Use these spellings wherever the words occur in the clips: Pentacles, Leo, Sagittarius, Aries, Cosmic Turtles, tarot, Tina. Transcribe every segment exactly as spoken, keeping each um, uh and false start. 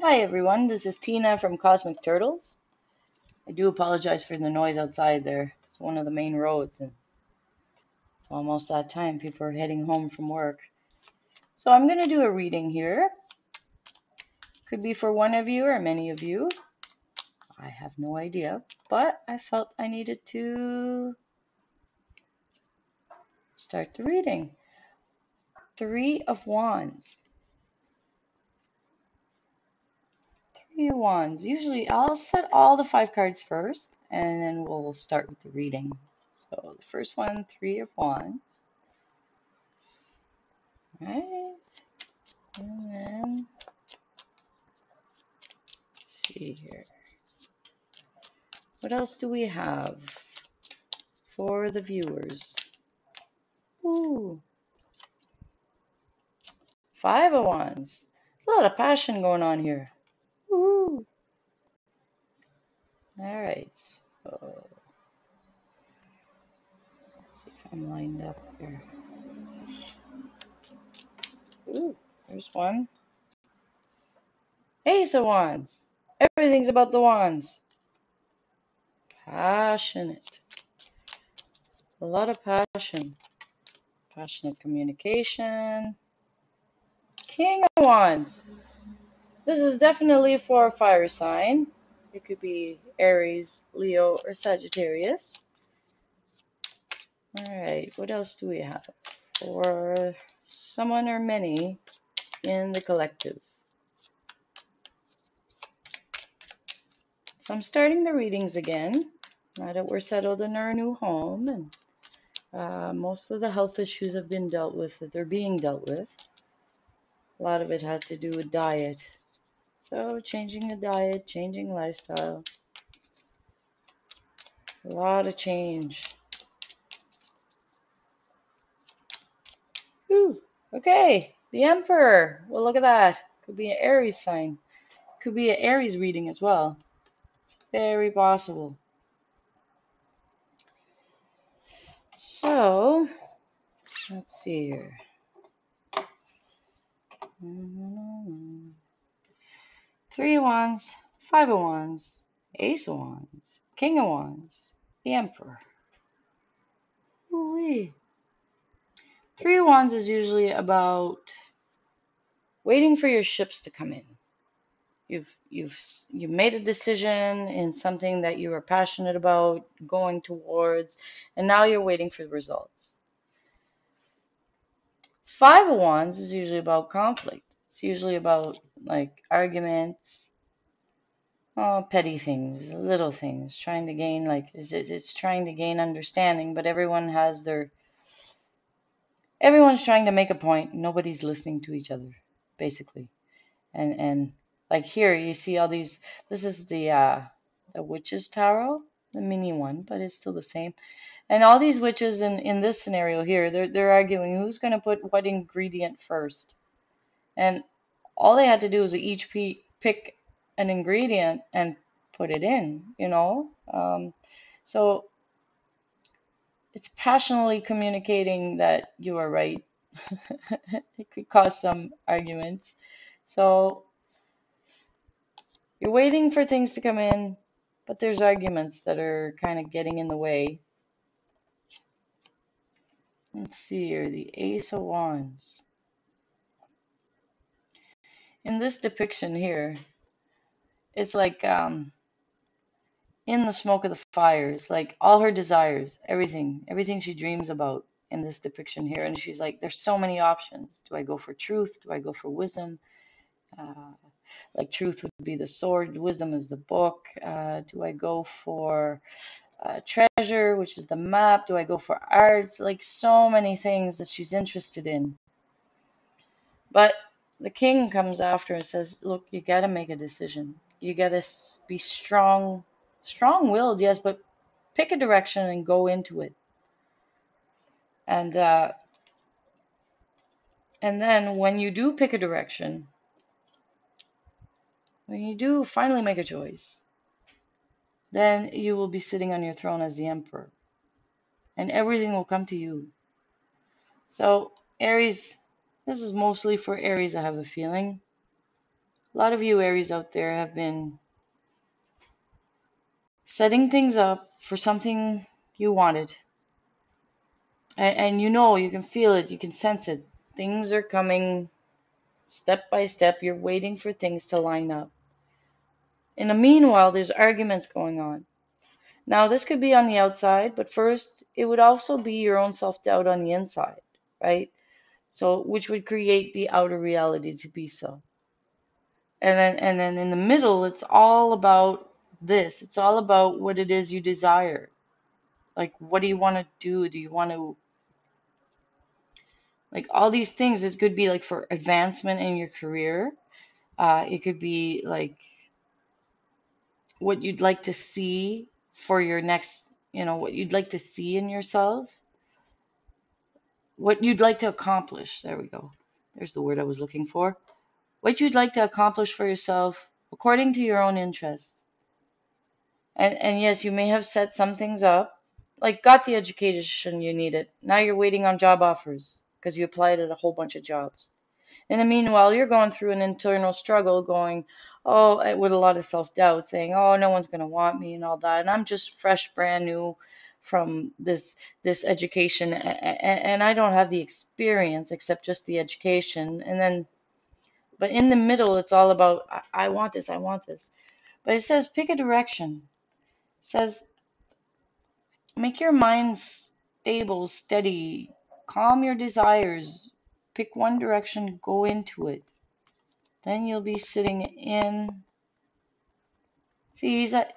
Hi everyone, this is Tina from Cosmic Turtles. I do apologize for the noise outside there. It's one of the main roads and it's almost that time. People are heading home from work. So I'm going to do a reading here. Could be for one of you or many of you. I have no idea, but I felt I needed to start the reading. Three of Wands. Wands. Usually I'll set all the five cards first and then we'll start with the reading. So the first one, Three of Wands. All right. And then let's see here. What else do we have for the viewers? Ooh. Five of Wands. There's a lot of passion going on here. Woo. All right, so let's see if I'm lined up here. Ooh, there's one. Ace of Wands. Everything's about the wands. Passionate. A lot of passion. Passionate communication. King of Wands. This is definitely for a fire sign. It could be Aries, Leo, or Sagittarius. All right, what else do we have for someone or many in the collective? So I'm starting the readings again, now that we're settled in our new home and uh, most of the health issues have been dealt with, that they're being dealt with. A lot of it had to do with diet. So changing the diet, changing lifestyle, a lot of change. Whew. Okay, the Emperor. Well, look at that. Could be an Aries sign. Could be an Aries reading as well. It's very possible. So, let's see here. Three of Wands, Five of Wands, Ace of Wands, King of Wands, the Emperor. Ooh-wee. Three of Wands is usually about waiting for your ships to come in. You've you've you made a decision in something that you were passionate about going towards, and now you're waiting for the results. Five of Wands is usually about conflict. It's usually about like arguments, oh, petty things, little things, trying to gain like it's, it's trying to gain understanding, but everyone has their everyone's trying to make a point. Nobody's listening to each other, basically. And and like here you see all these. This is the uh, the Witch's Tarot, the mini one, but it's still the same. And all these witches in in this scenario here, they're they're arguing who's going to put what ingredient first. And all they had to do was each pick an ingredient and put it in, you know. Um, so it's passionately communicating that you are right. It could cause some arguments. So you're waiting for things to come in, but there's arguments that are kind of getting in the way. Let's see here, the Ace of Wands. In this depiction here, it's like um, in the smoke of the fires, like all her desires, everything, everything she dreams about in this depiction here. And she's like, there's so many options. Do I go for truth? Do I go for wisdom? Uh, like truth would be the sword. Wisdom is the book. Uh, do I go for uh, treasure, which is the map? Do I go for arts? Like so many things that she's interested in. But the King comes after and says, look, you got to make a decision. You got to be strong, strong-willed, yes, but pick a direction and go into it. And, uh, and then when you do pick a direction, when you do finally make a choice, then you will be sitting on your throne as the Emperor. And everything will come to you. So, Aries... This is mostly for Aries, I have a feeling. A lot of you Aries out there have been setting things up for something you wanted. And, and you know, you can feel it, you can sense it. Things are coming step by step. You're waiting for things to line up. In the meanwhile, there's arguments going on. Now, this could be on the outside, but first, it would also be your own self-doubt on the inside, right? So, which would create the outer reality to be so. And then, and then in the middle, it's all about this. It's all about what it is you desire. Like, what do you want to do? Do you want to, like, all these things? It could be like for advancement in your career. Uh, it could be like what you'd like to see for your next, you know, what you'd like to see in yourself. What you'd like to accomplish. There we go. There's the word I was looking for. What you'd like to accomplish for yourself according to your own interests. And, and yes, you may have set some things up, like got the education you needed. Now you're waiting on job offers because you applied at a whole bunch of jobs. In the meanwhile, you're going through an internal struggle going, oh, with a lot of self-doubt, saying, oh, no one's going to want me and all that. And I'm just fresh, brand new from this this education. And, and I don't have the experience except just the education. And then, but in the middle, it's all about, I, I want this, I want this. But it says pick a direction. Says, make your mind stable, steady, calm your desires, pick one direction, go into it. Then you'll be sitting in, see, he's at,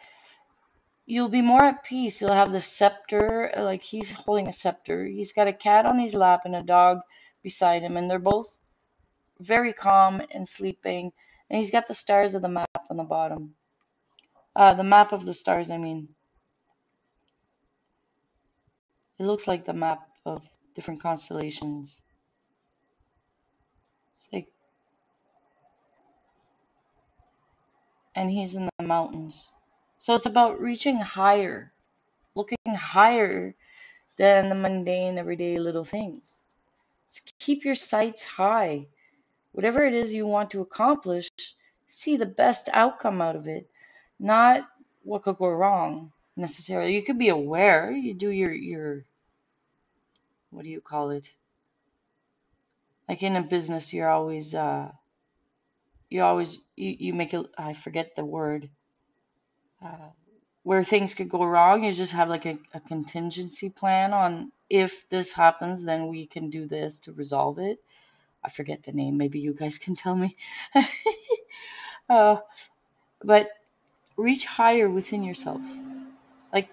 you'll be more at peace. You'll have the scepter, like he's holding a scepter. He's got a cat on his lap and a dog beside him, and they're both very calm and sleeping, and he's got the stars of the map on the bottom. Uh, the map of the stars, I mean. It looks like the map of different constellations. It's like, and he's in the mountains. So it's about reaching higher, looking higher than the mundane, everyday little things. So keep your sights high. Whatever it is you want to accomplish, see the best outcome out of it. Not what could go wrong necessarily. You could be aware. You do your, your, what do you call it? Like in a business, you're always, uh, you always, you, you make it, I forget the word, uh, where things could go wrong. You just have like a, a contingency plan on if this happens, then we can do this to resolve it. I forget the name. Maybe you guys can tell me. uh, but reach higher within yourself. Like,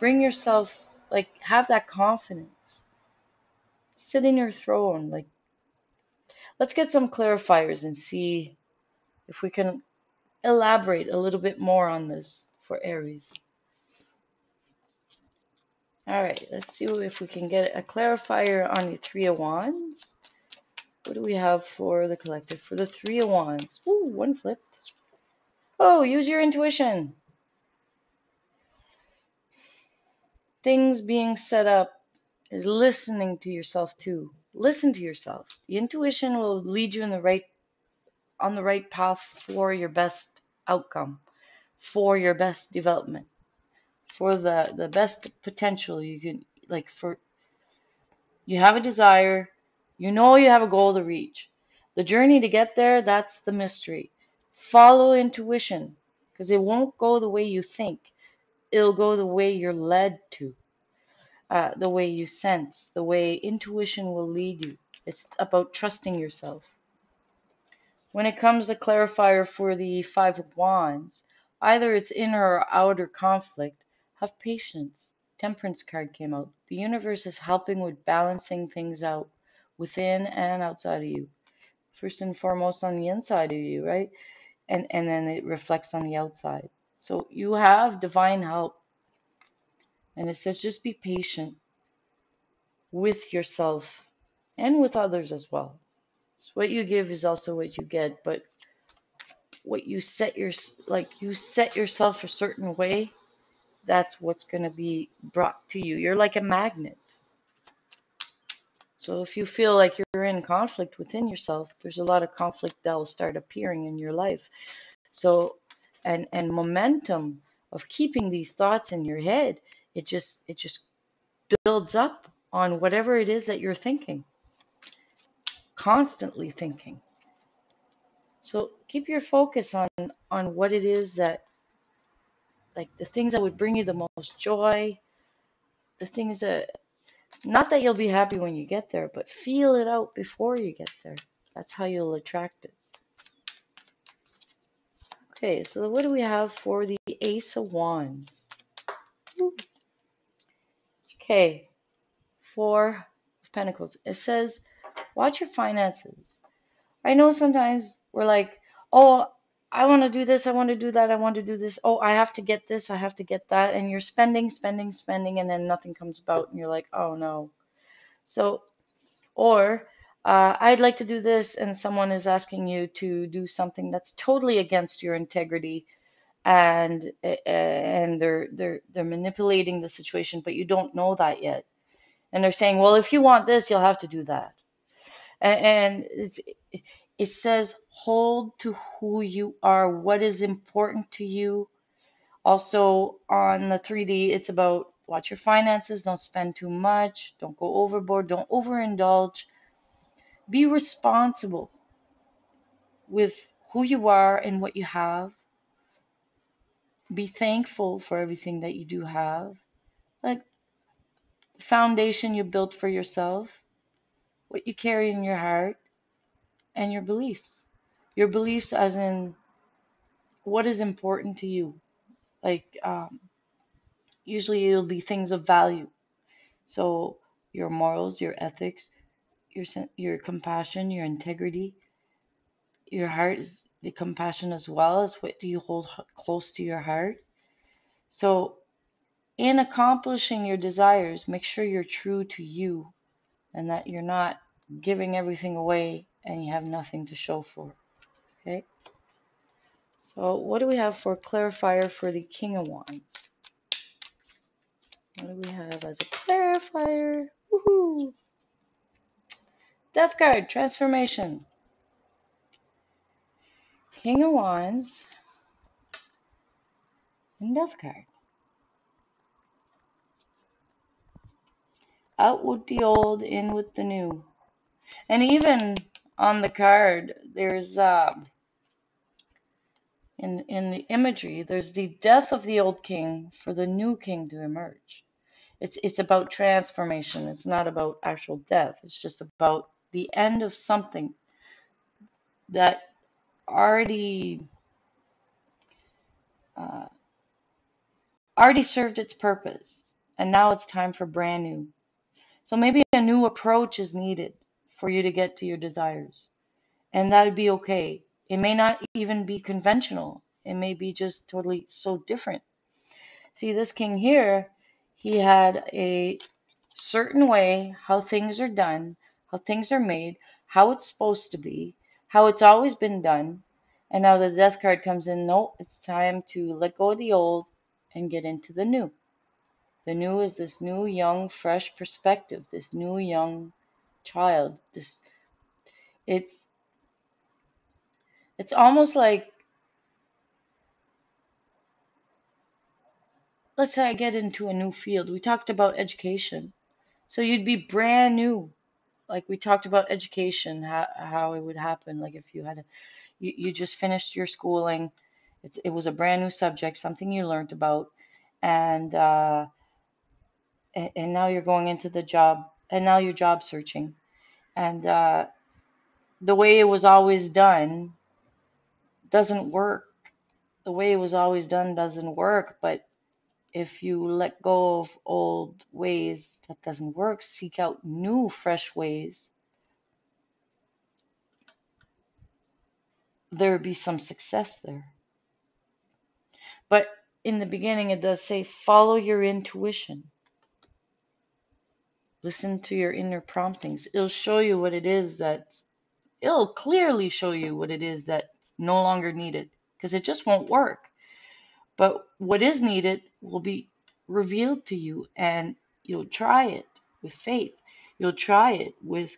bring yourself, like, have that confidence. Sit in your throne. Like, let's get some clarifiers and see if we can elaborate a little bit more on this for Aries. All right, let's see if we can get a clarifier on the Three of Wands. What do we have for the collective? For the Three of Wands. Ooh, one flip. Oh, use your intuition. Things being set up is listening to yourself too. Listen to yourself. The intuition will lead you in the right, on the right path for your best outcome, for your best development, for the, the best potential you can, like for, you have a desire, you know you have a goal to reach. The journey to get there, that's the mystery. Follow intuition, because it won't go the way you think. It'll go the way you're led to, uh, the way you sense, the way intuition will lead you. It's about trusting yourself. When it comes to clarifier for the Five of Wands, either it's inner or outer conflict, have patience. Temperance card came out. The universe is helping with balancing things out within and outside of you. First and foremost on the inside of you, right? And, and then it reflects on the outside. So you have divine help. And it says just be patient with yourself and with others as well. So what you give is also what you get, but what you set your, like you set yourself a certain way, that's what's going to be brought to you. You're like a magnet. So if you feel like you're in conflict within yourself, there's a lot of conflict that will start appearing in your life. So, and and momentum of keeping these thoughts in your head, it just it just builds up on whatever it is that you're thinking, constantly thinking. So keep your focus on on what it is that, like the things that would bring you the most joy, the things that, not that you'll be happy when you get there, but feel it out before you get there. That's how you'll attract it. Okay, so what do we have for the Ace of Wands? Ooh. Okay, Four of Pentacles. It says, watch your finances. I know sometimes we're like, oh, I want to do this, I want to do that, I want to do this. Oh, I have to get this, I have to get that. And you're spending, spending, spending, and then nothing comes about. And you're like, oh, no. So, or uh, I'd like to do this, and someone is asking you to do something that's totally against your integrity. And and they're, they're, they're manipulating the situation, but you don't know that yet. And they're saying, well, if you want this, you'll have to do that. And, and it's, it says, hold to who you are, what is important to you. Also on the three D, it's about watch your finances, don't spend too much, don't go overboard, don't overindulge. Be responsible with who you are and what you have. Be thankful for everything that you do have. Like the foundation you built for yourself, what you carry in your heart, and your beliefs. Your beliefs as in what is important to you. Like um, usually it'll be things of value. So your morals, your ethics, your your compassion, your integrity. Your heart is the compassion as well as what do you hold close to your heart. So in accomplishing your desires, make sure you're true to you and that you're not giving everything away and you have nothing to show for. Okay, so what do we have for clarifier for the King of Wands? What do we have as a clarifier? Woohoo! Death card, transformation. King of Wands and Death card. Out with the old, in with the new. And even on the card, there's uh, in in the imagery, there's the death of the old king for the new king to emerge. It's it's about transformation. It's not about actual death. It's just about the end of something that already uh, already served its purpose, and now it's time for brand new. So maybe a new approach is needed for you to get to your desires. And that would be okay. It may not even be conventional. It may be just totally so different. See, this king here, he had a certain way how things are done, how things are made, how it's supposed to be, how it's always been done. And now the death card comes in. No, it's time to let go of the old and get into the new. The new is this new, young, fresh perspective, this new, young child. This it's it's almost like, let's say I get into a new field. We talked about education, so you'd be brand new. Like we talked about education, how, how it would happen. Like if you had a, you, you just finished your schooling, it's it was a brand new subject, something you learned about, and uh and, and now you're going into the job. And now you're job searching. And uh, the way it was always done doesn't work. The way it was always done doesn't work. But if you let go of old ways, that doesn't work. Seek out new, fresh ways. There would be some success there. But in the beginning, it does say, follow your intuition. Listen to your inner promptings. It'll show you what it is that, it'll clearly show you what it is that's no longer needed, because it just won't work. But what is needed will be revealed to you, and you'll try it with faith. You'll try it with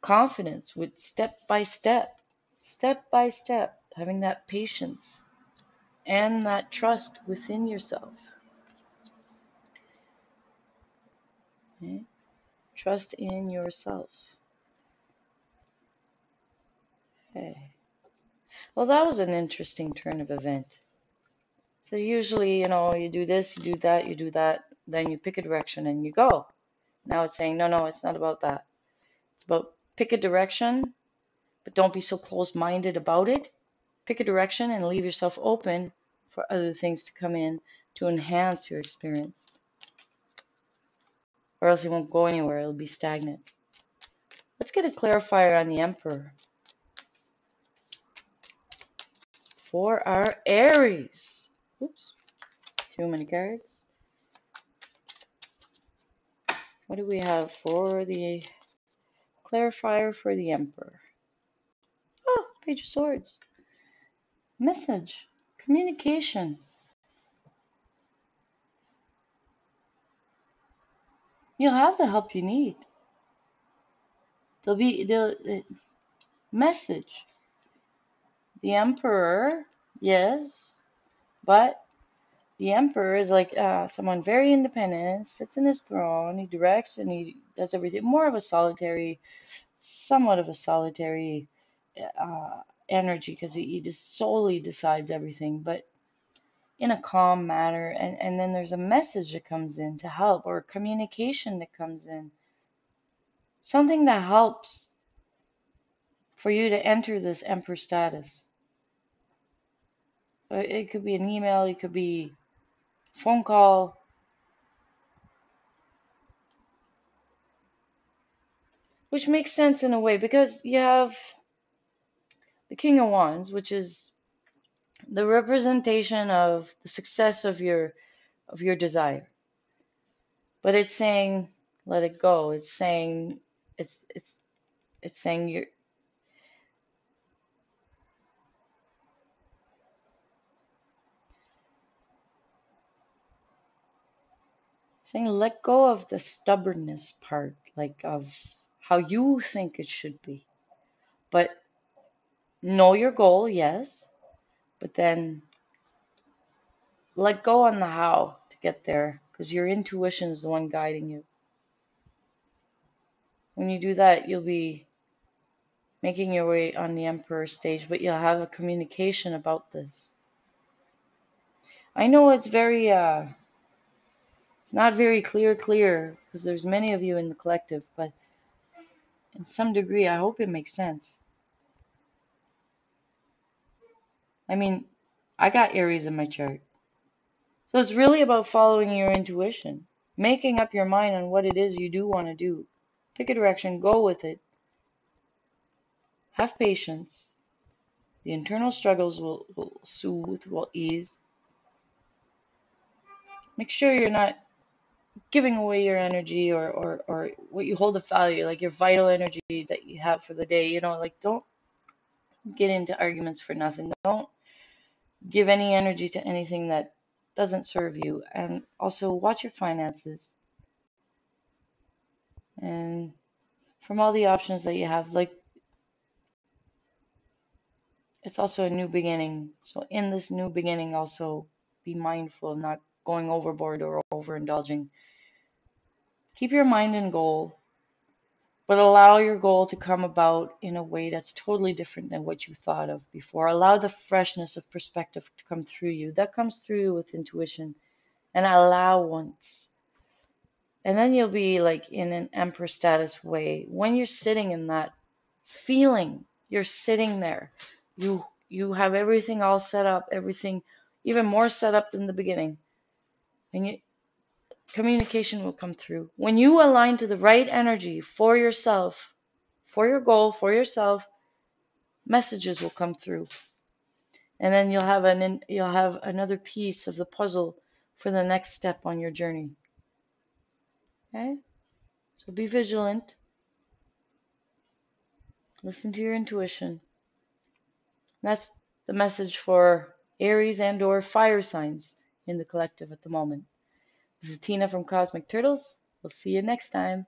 confidence, with step by step, step by step, having that patience and that trust within yourself. Okay? Trust in yourself. Okay. Well, that was an interesting turn of event. So usually, you know, you do this, you do that, you do that, then you pick a direction and you go. Now it's saying, no, no, it's not about that. It's about pick a direction, but don't be so close-minded about it. Pick a direction and leave yourself open for other things to come in to enhance your experience. Or else it won't go anywhere. It'll be stagnant. Let's get a clarifier on the Emperor. For our Aries. Oops. Too many cards. What do we have for the clarifier for the Emperor? Oh, Page of Swords. Message. Communication. You'll have the help you need. There'll be the message. The Emperor, yes, but the Emperor is like uh, someone very independent, sits in his throne, he directs and he does everything. More of a solitary, somewhat of a solitary uh, energy, because he, he just solely decides everything, but in a calm manner. And, and then there's a message that comes in to help, or communication that comes in. Something that helps for you to enter this Emperor status. It could be an email, it could be a phone call. Which makes sense in a way, because you have the King of Wands, which is the representation of the success of your of your desire. But it's saying let it go. It's saying it's it's it's saying you're saying let go of the stubbornness part, like of how you think it should be. But know your goal, yes, but then let go on the how to get there, because your intuition is the one guiding you. When you do that, you'll be making your way on the Emperor stage, but you'll have a communication about this. I know it's very... Uh, It's not very clear, clear, because there's many of you in the collective, but in some degree, I hope it makes sense. I mean, I got Aries in my chart. So it's really about following your intuition, making up your mind on what it is you do want to do. Pick a direction, go with it. Have patience. The internal struggles will, will soothe, will ease. Make sure you're not giving away your energy or, or, or what you hold of value, like your vital energy that you have for the day. You know, like don't get into arguments for nothing. Don't give any energy to anything that doesn't serve you. And also watch your finances. And from all the options that you have, like it's also a new beginning. So in this new beginning, also be mindful of not going overboard or overindulging. Keep your mind in goal, but allow your goal to come about in a way that's totally different than what you thought of before. Allow the freshness of perspective to come through you. That comes through with intuition and allowance. And then you'll be like in an Emperor status way. When you're sitting in that feeling, you're sitting there. You, you have everything all set up, everything even more set up than the beginning. And you, communication will come through. When you align to the right energy for yourself, for your goal, for yourself, messages will come through. And then you'll have an you'll have another piece of the puzzle for the next step on your journey. Okay? So be vigilant. Listen to your intuition. That's the message for Aries and or fire signs in the collective at the moment. This is Tina from Cosmic Turtles. We'll see you next time.